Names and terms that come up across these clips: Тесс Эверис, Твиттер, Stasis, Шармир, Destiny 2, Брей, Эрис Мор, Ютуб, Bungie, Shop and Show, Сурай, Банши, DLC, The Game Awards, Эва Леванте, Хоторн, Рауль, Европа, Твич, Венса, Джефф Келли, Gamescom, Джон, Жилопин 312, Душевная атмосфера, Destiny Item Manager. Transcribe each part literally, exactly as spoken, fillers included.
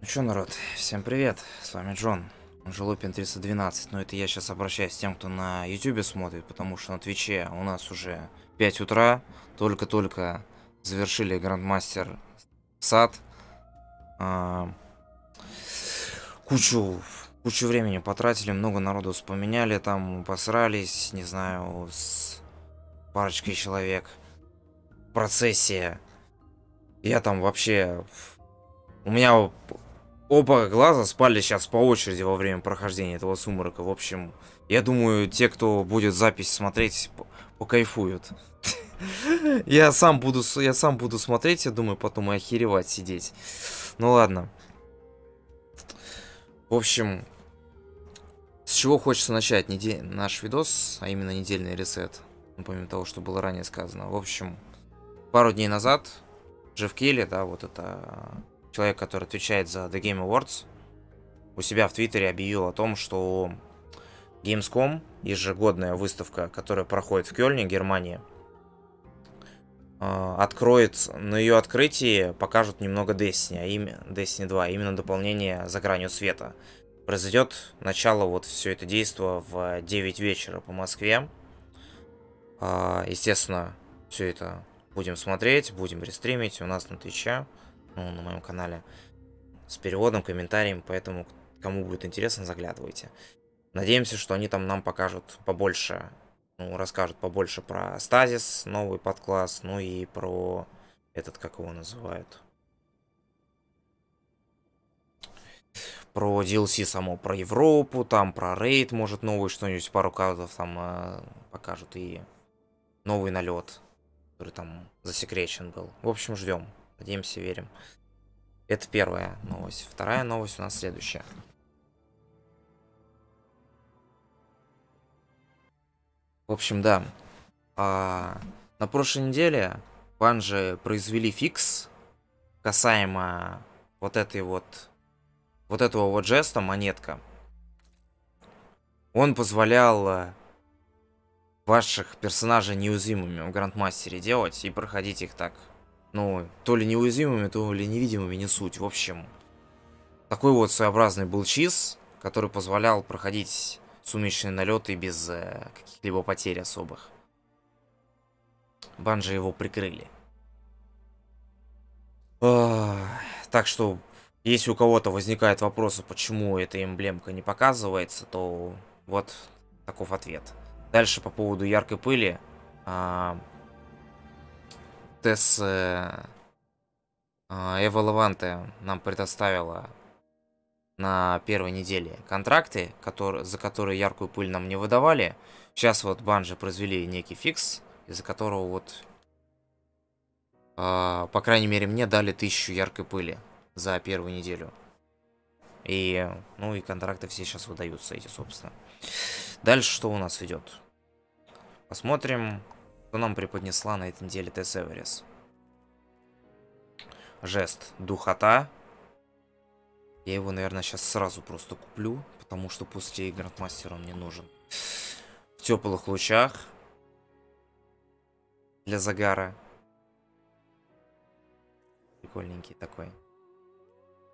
Ну что, народ, всем привет, с вами Джон, Жилопин триста двенадцать, но это я сейчас обращаюсь к тем, кто на ютубе смотрит, потому что на твиче у нас уже пять утра, только-только завершили грандмастер сад, а, кучу, кучу времени потратили, много народу вспоминали, там посрались, не знаю, с парочкой человек, процессия, я там вообще, у меня... Оба глаза спали сейчас по очереди во время прохождения этого сумрака. В общем, я думаю, те, кто будет запись смотреть, покайфуют. Я сам буду я сам буду смотреть, я думаю, потом и охеревать сидеть. Ну ладно. В общем, с чего хочется начать наш видос, а именно недельный ресет. Помимо того, что было ранее сказано. В общем, пару дней назад Джефф Келли, да, вот это... человек, который отвечает за The Game Awards, у себя в Твиттере объявил о том, что Gamescom, ежегодная выставка, которая проходит в Кёльне, Германия, откроет, на ее открытии покажут немного Destiny, а именно Destiny два, именно дополнение «За гранью света». Произойдет начало вот все это действо в девять вечера по Москве. Естественно, все это будем смотреть, будем рестримить у нас на Твиче. Ну, на моем канале с переводом, комментарием, поэтому кому будет интересно, заглядывайте. Надеемся, что они там нам покажут побольше, ну, расскажут побольше про Stasis, новый подкласс, ну и про этот, как его называют, про ди эл си само, про Европу, там про рейд, может, новый что-нибудь, пару кадров там э, покажут и новый налет, который там засекречен был. В общем, ждем. Надеемся, верим. Это первая новость. Вторая новость у нас следующая. В общем, да. А, на прошлой неделе Банжи произвели фикс касаемо вот этой вот... Вот этого вот жеста, монетка. Он позволял ваших персонажей неуязвимыми в Грандмастере делать и проходить их так... Ну, то ли неуязвимыми, то ли невидимыми, не суть. В общем, такой вот своеобразный был чиз, который позволял проходить сумеречные налеты без э, каких-либо потерь особых. Банжи его прикрыли. А, так что, если у кого-то возникают вопросы, почему эта эмблемка не показывается, то вот таков ответ. Дальше по поводу яркой пыли. А... Тесс Эва Леванте нам предоставила на первой неделе контракты, которые, за которые яркую пыль нам не выдавали. Сейчас вот Банжи произвели некий фикс, из-за которого вот, э, по крайней мере, мне дали тысячу яркой пыли за первую неделю. И, ну и контракты все сейчас выдаются эти, собственно. Дальше что у нас идет? Посмотрим... Что нам преподнесла на этом деле Тесс Эверис. Жест духота. Я его, наверное, сейчас сразу просто куплю, потому что после Грандмастера он мне нужен. В теплых лучах. Для загара. Прикольненький такой.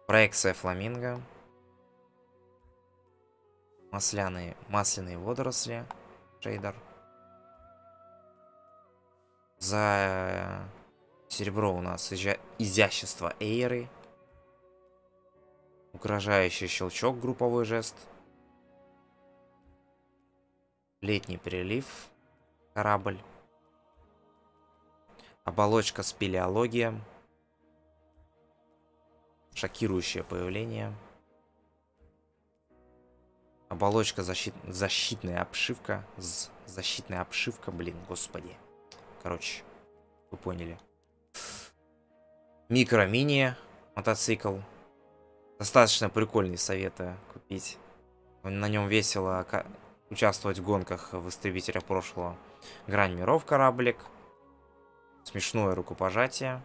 Проекция фламинго. Масляные, масляные водоросли. Шейдер. За серебро у нас изя... изящество Эйры. Угрожающий щелчок, групповой жест. Летний прилив. Корабль. Оболочка спелеология. Шокирующее появление. Оболочка защит... защитная обшивка. З... Защитная обшивка, блин, господи. Короче, вы поняли. Микро-мини мотоцикл. Достаточно прикольный, советую купить. На нем весело участвовать в гонках в истребителя прошлого. Грань миров кораблик. Смешное рукопожатие.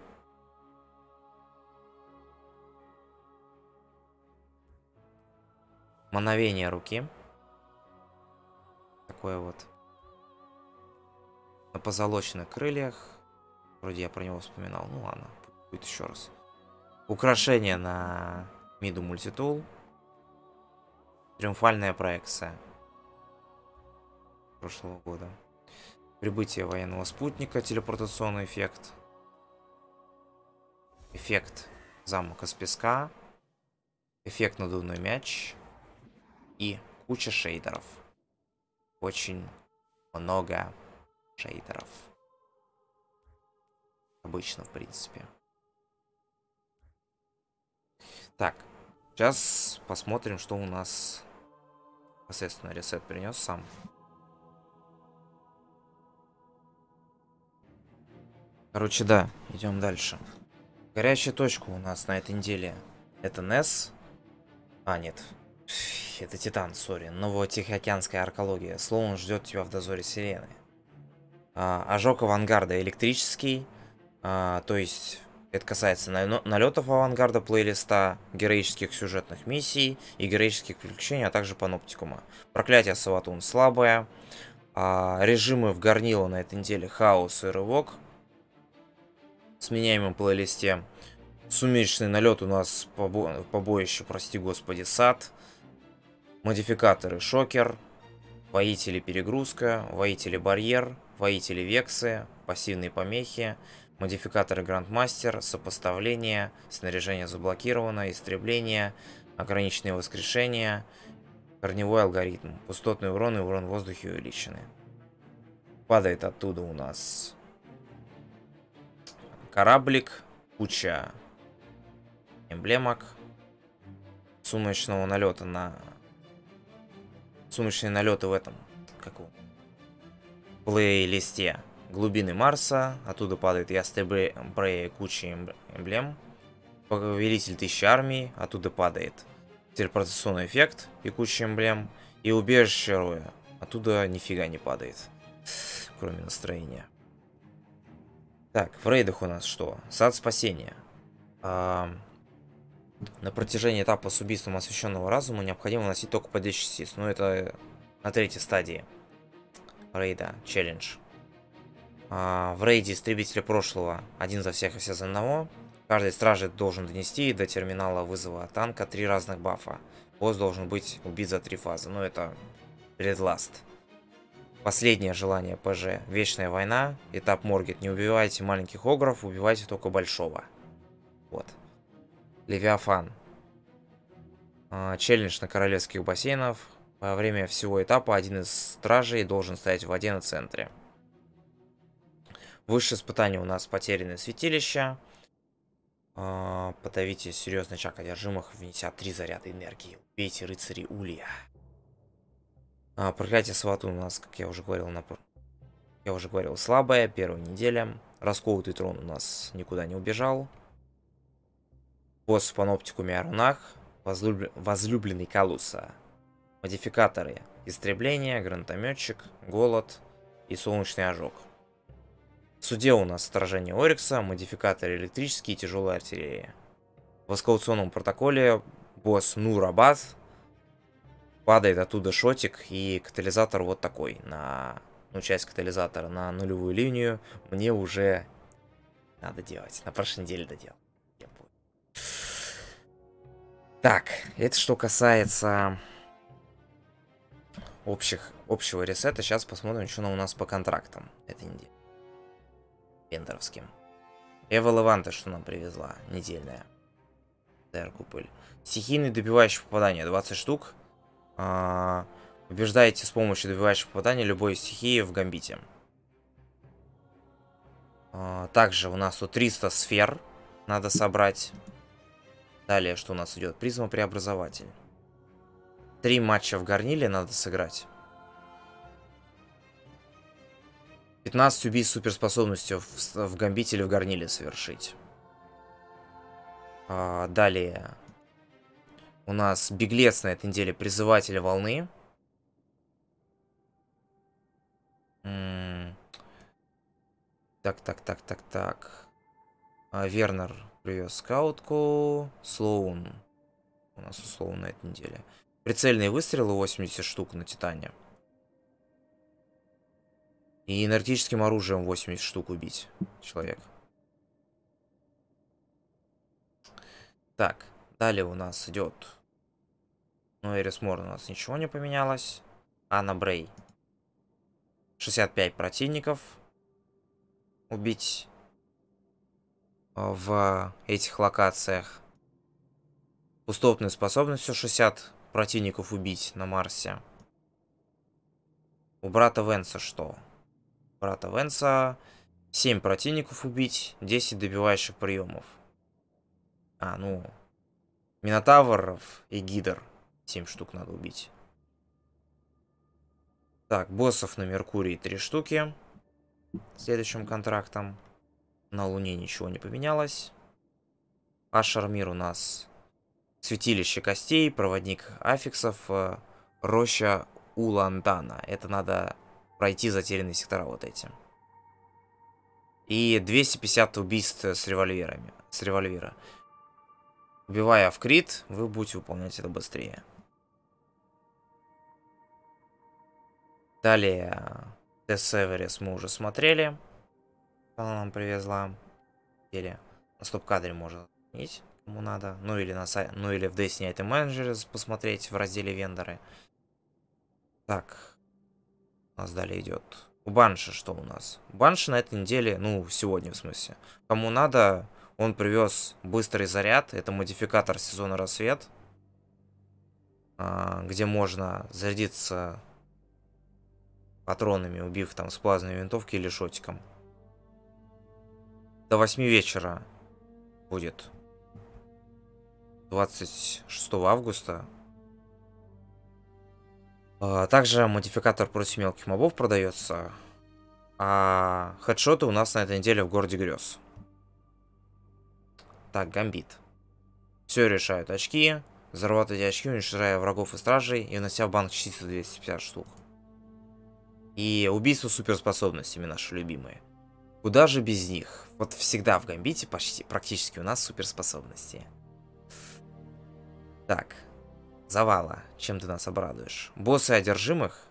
Мановение руки. Такое вот. На позолоченных крыльях. Вроде я про него вспоминал. Ну ладно, будет еще раз. Украшение на Миду мультитул. Триумфальная проекция прошлого года. Прибытие военного спутника, телепортационный эффект. Эффект замок из песка. Эффект надувной мяч. И куча шейдеров. Очень много шейдеров. Обычно, в принципе. Так, сейчас посмотрим, что у нас непосредственно ресет принес сам. Короче, да, идем дальше. Горячая точка у нас на этой неделе. Это эн и эс. А, нет. Это Титан, сори. Новотихоокеанская аркология. Словно ждет тебя в дозоре сирены. А, ожог авангарда электрический. А, то есть, это касается налетов авангарда, плейлиста, героических сюжетных миссий и героических приключений, а также паноптикума. Проклятие Саватун слабое. А, режимы в горнило на этой неделе. Хаос и рывок. В сменяемом плейлисте. Сумеречный налет у нас побо... побоище, прости господи, сад. Модификаторы шокер. Воители перегрузка. Воители барьер. Воители вексы. Пассивные помехи. Модификаторы грандмастер. Сопоставление. Снаряжение заблокировано. Истребление. Ограниченное воскрешение. Корневой алгоритм. Пустотный урон и урон в воздухе увеличены. Падает оттуда у нас кораблик. Куча эмблемок. Сумочного налета на... Сумочные налеты в этом каком? Плейлисте. Глубины Марса. Оттуда падает ястреб Брей, куча эмблем. Повелитель тысячи армий. Оттуда падает телепортационный эффект и куча эмблем. И убежище Роя. Оттуда нифига не падает. Кроме настроения. Так, в рейдах у нас что? Сад спасения. А, на протяжении этапа с убийством освященного разума необходимо носить только по десять частиц. Но это на третьей стадии рейда. Челлендж. А, в рейде истребителя прошлого. Один за всех и все за одного. Каждый стражник должен донести до терминала вызова танка три разных бафа. Босс должен быть убит за три фазы. Но это предласт. Последнее желание ПЖ. Вечная война. Этап Моргет. Не убивайте маленьких огров, убивайте только большого. Вот. Левиафан. Челлендж на королевских бассейнах. Во время всего этапа один из стражей должен стоять в воде на центре. Высшее испытание у нас потерянное святилище. Подавите серьезный чак одержимых, внеся три заряда энергии. Убейте рыцарей Улья. А, проклятие Сватун у нас, как я уже говорил, на... я уже говорил, слабая, первая неделя. Расколотый трон у нас никуда не убежал. Босс в паноптикуме Арунах, возлюб... возлюбленный Калуса. Модификаторы, истребление, гранатометчик, голод и солнечный ожог. В суде у нас сражение Орикса, модификаторы электрические и тяжелая артиллерия. В эскалационном протоколе босс Нурабад. Падает оттуда шотик и катализатор вот такой. На, ну, часть катализатора на нулевую линию мне уже надо делать. На прошлой неделе доделал. Так, это что касается общих, общего ресета. Сейчас посмотрим, что у нас по контрактам этой недели. Вендоровским. Эва Леванте, что нам привезла. Недельная. Дэр-купыль. Стихийный добивающий попадания. двадцать штук. Uh, побеждаете с помощью добивающего попадания любой стихии в гамбите. Uh, также у нас тут триста сфер надо собрать. Далее, что у нас идет? Призма преобразователь. Три матча в горниле надо сыграть. пятнадцать убийств суперспособностью в, в гамбите или в горниле совершить. Uh, далее... У нас беглец на этой неделе, призыватель волны. Так, так, так, так, так. А, Вернер привез скаутку. Слоун. У нас у Слоун на этой неделе. Прицельные выстрелы восемьдесят штук на Титане. И энергетическим оружием восемьдесят штук убить человек. Так. Далее у нас идет... Ну, Эрис Мор у нас ничего не поменялось. А на Брей. шестьдесят пять противников. Убить в этих локациях. Пустотную способностью шестьдесят противников убить на Марсе. У брата Венса что? У брата Венса семь противников убить, десять добивающих приемов. А, ну... Минотавров и Гидр. семь штук надо убить. Так, боссов на Меркурии три штуки. Следующим контрактом. На Луне ничего не поменялось. А Шармир у нас... Святилище костей, проводник аффиксов, роща Уландана. Это надо пройти затерянные сектора вот эти. И двести пятьдесят убийств с револьверами. С револьвера. Убивая в крит, вы будете выполнять это быстрее. Далее, Тесс Эверис мы уже смотрели. Она нам привезла. Или на стоп-кадре можно изменить. Кому надо, ну или на сай... ну или в Destiny Item Manager посмотреть в разделе вендоры. Так, у нас далее идет у Банши. Что у нас? Банши на этой неделе, ну сегодня в смысле. Кому надо, он привез быстрый заряд. Это модификатор сезона рассвет, где можно зарядиться патронами, убив там с плазменной винтовки или шотиком. До восьми вечера будет. двадцать шестого августа. Также модификатор против мелких мобов продается. А хедшоты у нас на этой неделе в городе грез. Так, гамбит. Все решают очки. Зарабатывайте очки, уничтожая врагов и стражей и унося в банк частицу двести пятьдесят штук. И убийство суперспособностями наши любимые. Куда же без них? Вот всегда в гамбите почти практически у нас суперспособности. Так, завала. Чем ты нас обрадуешь? Боссы одержимых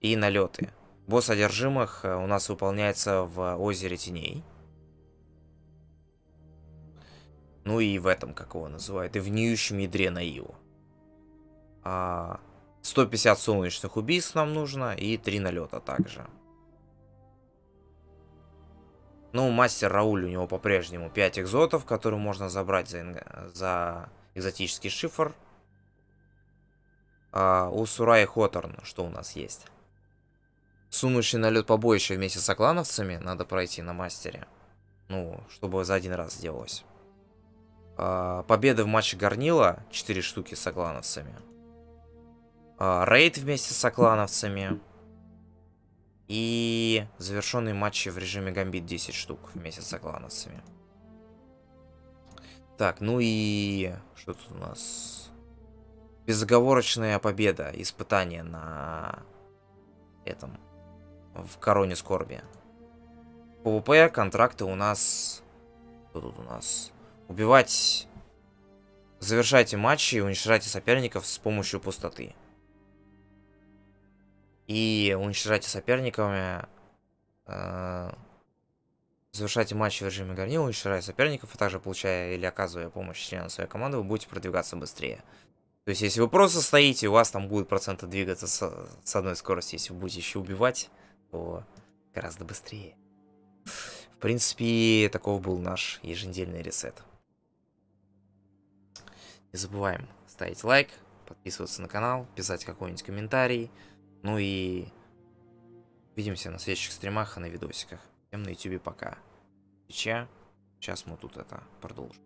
и налеты. Босс одержимых у нас выполняется в озере теней. Ну и в этом, как его называют, и в гниющем ядре на Ио. А сто пятьдесят солнечных убийств нам нужно и три налета также. Ну, мастер Рауль, у него по-прежнему пять экзотов, которые можно забрать за... Инга... за... экзотический шифр. А, у Сурай и Хоторн что у нас есть? Сунущий налет побоище вместе с оклановцами надо пройти на мастере. Ну, чтобы за один раз сделалось. А, победы в матче горнила. четыре штуки с оклановцами. А, рейд вместе с оклановцами. И завершенные матчи в режиме гамбит десять штук вместе с оклановцами. Так, ну и... Что тут у нас? Безоговорочная победа. Испытание на... этом... В короне скорби. ПВП, контракты у нас... Что тут у нас? Убивать... Завершайте матчи и уничтожайте соперников с помощью пустоты. И уничтожайте соперниками... Э Завершайте матч в режиме горнила, уничтожая соперников, а также получая или оказывая помощь членам своей команды, вы будете продвигаться быстрее. То есть, если вы просто стоите, у вас там будут проценты двигаться с, с одной скоростью. Если вы будете еще убивать, то гораздо быстрее. В принципе, таков был наш еженедельный ресет. Не забываем ставить лайк, подписываться на канал, писать какой-нибудь комментарий. Ну и увидимся на следующих стримах и на видосиках. Всем на ютубе пока. Сейчас мы тут это продолжим.